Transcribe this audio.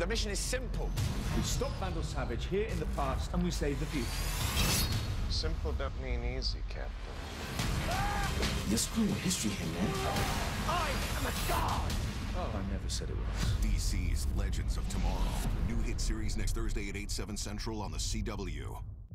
The mission is simple. We stop Vandal Savage here in the past and we save the future. Simple doesn't mean easy, Captain. You're screwing history here, man. I am a god! Oh, I never said it was. DC's Legends of Tomorrow. New hit series next Thursday at 8/7 Central on The CW.